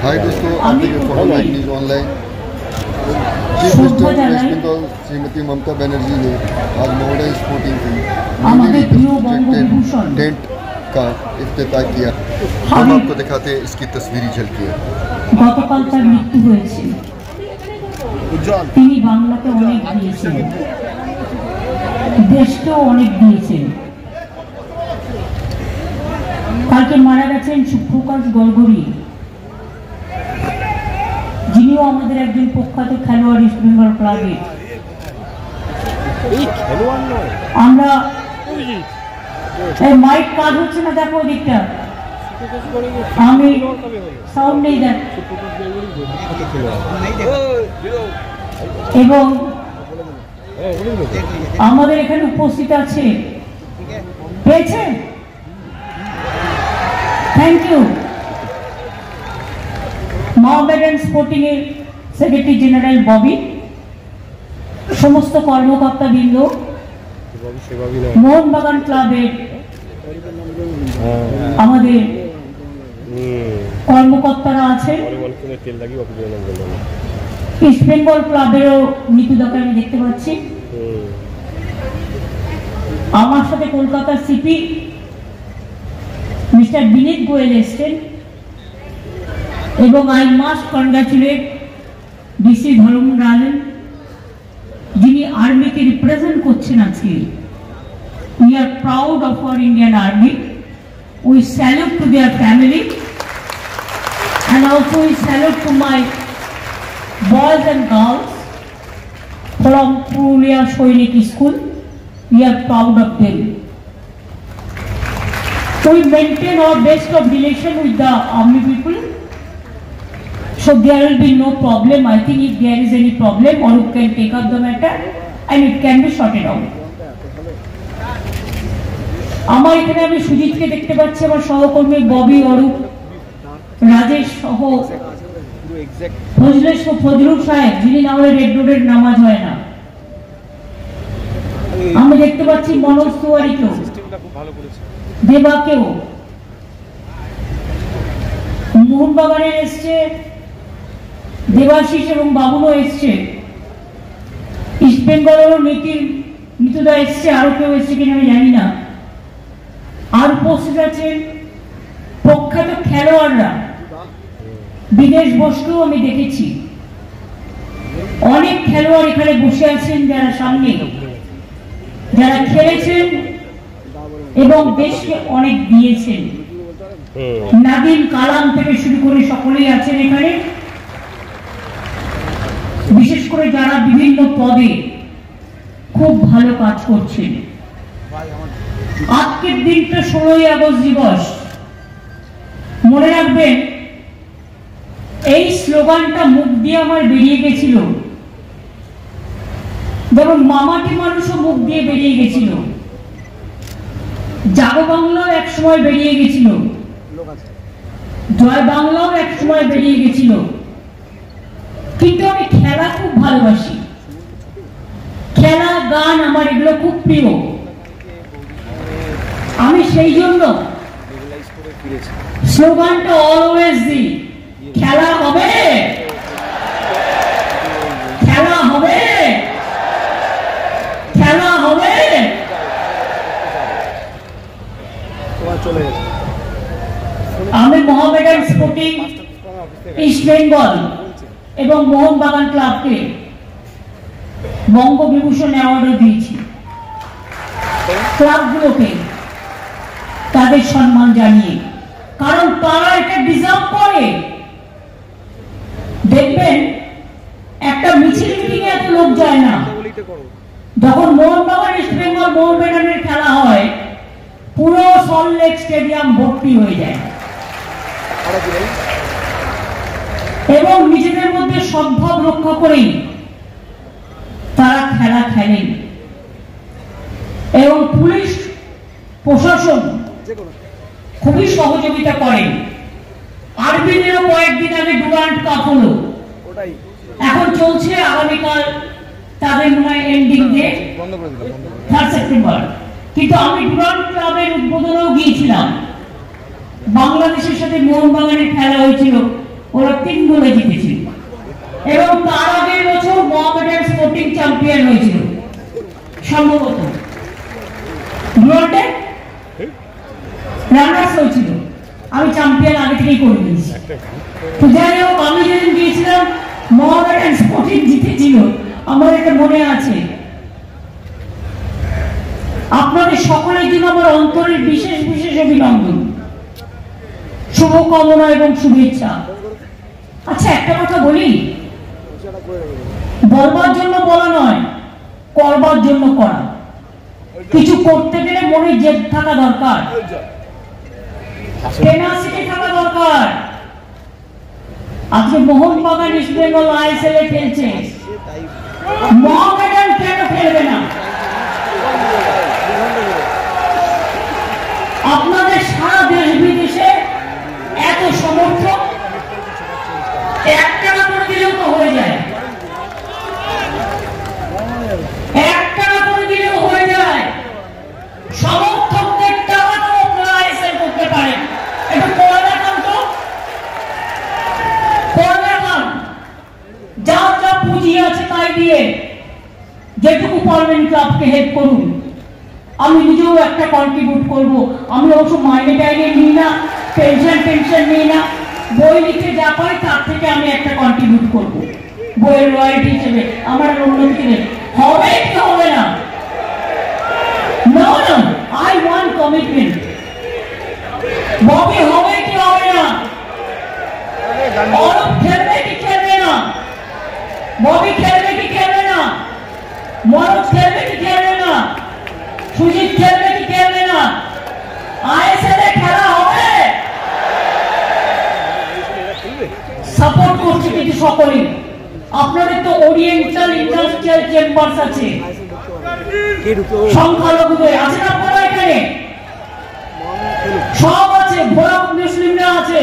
हाय दोस्तों, आप news online. Chief minister waste Bengal Shrimati Mamata Banerjee ने आज मोहोबागान स्पोर्टिंग की टेंट का इफ्तिताह किया। हम आपको दिखाते हैं इसकी तस्वीरी झलकियाँ। गतकाल তার মৃত্যু হয়েছে। তিনি বাংলাকে অনেক দিয়েছেন, দেশকে অনেক দিয়েছেন। কালকে মারা গেছেন সুপ্রকাশ গড়গড়ি, যিনিও আমাদের একজন প্রখ্যাত খেলোয়াড় ইস্ট বেঙ্গল ক্লাবের। আমরা মাইক কাজ হচ্ছে না, দেখো দিকটা। আমি সাউন্ড নেই দেখ। এবং আমাদের এখানে উপস্থিত আছে, পেয়েছে। Thank you. মোহামেডান স্পোর্টিং এর সেক্রেটারি জেনারেল ববি, সমস্ত কর্মকর্তা বৃন্দ, মোহনবাগান ক্লাবের আমাদের কর্মকর্তারা আছেন, ইস্ট বেঙ্গল ক্লাবেরও নীতিদাকে আমি দেখতে পাচ্ছি, আমার সাথে কলকাতার সিপি মিস্টার বিনীত গোয়েল এসছেন। এবং I must congratulate DC Dharam Rajan, যিনি আর্মিকে রিপ্রেজেন্ট করছেন আজকে। We are proud of our Indian army, we salute to their family and also we salute to my boys and girls from Purulia সৈনিক school. We are proud of them. We maintain our best of relation with the army people, so there will be no problem. I think if there is any problem, or you can take up the matter and it can be sorted out. আমার এখানে আমি সুজিতকে দেখতে পাচ্ছি, আমার সহকর্মী ববি, অরূপ, রাজেশ সহ ফজলেশ ও ফজলুল সাহেব, যিনি নামে রেড রোডের নামাজ হয় না। আমি দেখতে পাচ্ছি মনোজ তিওয়ারিকেও, দেবাকেও। মোহনবাগানে এসছে দেবাশিস এবং বাবুনও এসছে। ইস্ট বেঙ্গলেরও নীতুদা এসছে, আরো কেউ এসছে কিনা আমি জানি না। আর উপস্থিত আছেন প্রখ্যাত খেলোয়াড়রা, বিদেশ বসকেও আমি দেখেছি। অনেক খেলোয়াড় এখানে বসে আছেন, যারা সামনে, যারা খেলেছেন এবং দেশকে অনেক দিয়েছেন। নাদিম কালাম থেকে শুরু করে সকলেই আছেন এখানে, বিশেষ করে যারা বিভিন্ন পদে খুব ভালো কাজ করছেন। আজকের দিনটা 16ই আগস্ট দিবস, মনে রাখবেন। এই স্লোগানটা মুখ দিয়ে আমার বেরিয়ে গেছিল, যেমন মামাটি মানুষও মুখ দিয়ে বেরিয়ে গেছিল, জাগো বাংলাও এক সময় বেরিয়ে গেছিল, জয় বাংলাও এক সময় বেরিয়ে গেছিল। কিন্তু আমি খেলা খুব ভালোবাসি, খেলা, গান, আমার এগুলো খুব প্রিয়। আমি সেই জন্য স্লোগানটা অলওয়েজ দিই, খেলা হবে, খেলা হবে, খেলা হবে। আমি মোহামেডান স্পোর্টিং ইস্ট বেঙ্গল এবং মোহনবাগান ক্লাবকে বঙ্গবিভূষণ অ্যাওয়ার্ডও দিয়েছি। ক্লাবগুলোকে তাদের সম্মান জানিয়ে, কারণ তারা এটা ডিজার্ভ করে। দেখবেন একটা মিছিল মিটিং এত লোক যায় না, যখন মোহনবাগান ইস্ট বেঙ্গল মোহনবাগানের খেলা হয় পুরো সল্টলেক স্টেডিয়াম ভর্তি হয়ে যায় এবং নিজেদের মধ্যে সদ্ভাব রক্ষা করেই তারা খেলা খেলেন। এবং পুলিশ প্রশাসন খুবই সহযোগিতা করেন। আরবিদেরও কয়েকদিন আগে ডুরান্ট কাপ হলো, এখন চলছে, আগামীকাল তাদের নয় এন্ডিং ডে 3 সেপ্টেম্বর। কিন্তু আমি ডুরান্ট ক্লাবের উদ্বোধনেও গিয়েছিলাম, বাংলাদেশের সাথে মোহনবাগানের খেলা হয়েছিল ওরা 3 গোলে জিতেছিল এবং তার আগের বছর মোহামেডান স্পোর্টিং চ্যাম্পিয়ন হয়েছিল সম্ভবত গোল্ডে রানার্স হয়েছিল আমি চ্যাম্পিয়ন আগে থেকেই করে দিয়েছি তো যাই হোক আমি যেদিন গিয়েছিলাম মোহামেডান স্পোর্টিং জিতেছিল আমার এটা মনে আছে আপনাদের সকলের জন্য আমার অন্তরের বিশেষ বিশেষ অভিনন্দন শুভকামনা এবং শুভেচ্ছা আচ্ছা একটা কথা বলি বলবার জন্য বলা নয় করবার জন্য করা কিছু করতে গেলে মনে জেদ থাকা দরকার টেনাসিটি থাকা দরকার আজকে মোহনবাগান ইস্ট বেঙ্গল আইএসএল এ খেলছে মোহামেডান কেন খেলবে না আপনাদের সারা দেশ বিদেশে এত সমর্থক একটা করে দিলেও তো হয়ে যায় একটা করে দিলেও হয়ে যায় সমর্থকদের টাকাও আপনারা আইএসএল করতে পারেন একটু পড়া দেখান তো পড়া দেখান যা যা পুঁজি আছে তাই দিয়ে যেটুকু পারবেন ক্লাবকে হেল্প করুন আমি নিজেও একটা কন্ট্রিবিউট করবো আমি অবশ্য মাইনে টাইনে নিই না পেনশন টেনশন নিই না বই লিখে যা পাই তার থেকে আমি একটা কন্ট্রিবিউট করবো বইয়ের রয়্যালটি হিসেবে আমার উন্নতি হবে কি হবে না আই ওয়ান্ট কমিটমেন্ট ববি হবে কি হবে না অরব খেলবে কি খেলবে না ববি খেলবে কি খেলবে না মরব খেলবে কি খেলবে না সুজিত খেলবে কি খেলবে না আইএসএল এ খেলা হবে সাপোর্ট করছে কিছু সকলেই আপনাদের তো ওরিয়েন্টাল ইন্ডাস্ট্রিয়াল চেম্বার্স আছে সংখ্যালঘুদের আছে না আপনারা এখানে সব আছে ভোলা মুসলিমরা আছে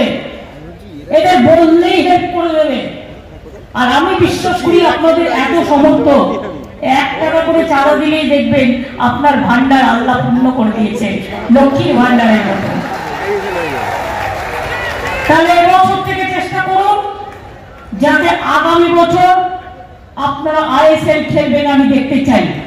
এদের বললেই হেল্প করে দেবে আর আমি বিশ্বাস করি আপনাদের এত সমর্থক 1 টাকা করে চাঁদা দিলেই দেখবেন আপনার ভান্ডার আল্লাহ পূর্ণ করে দিয়েছে লক্ষ্মীর ভান্ডারের মতো তাহলে এবছর থেকে চেষ্টা করুন যাতে আগামী বছর আপনারা আইএসএল খেলবেন আমি দেখতে চাই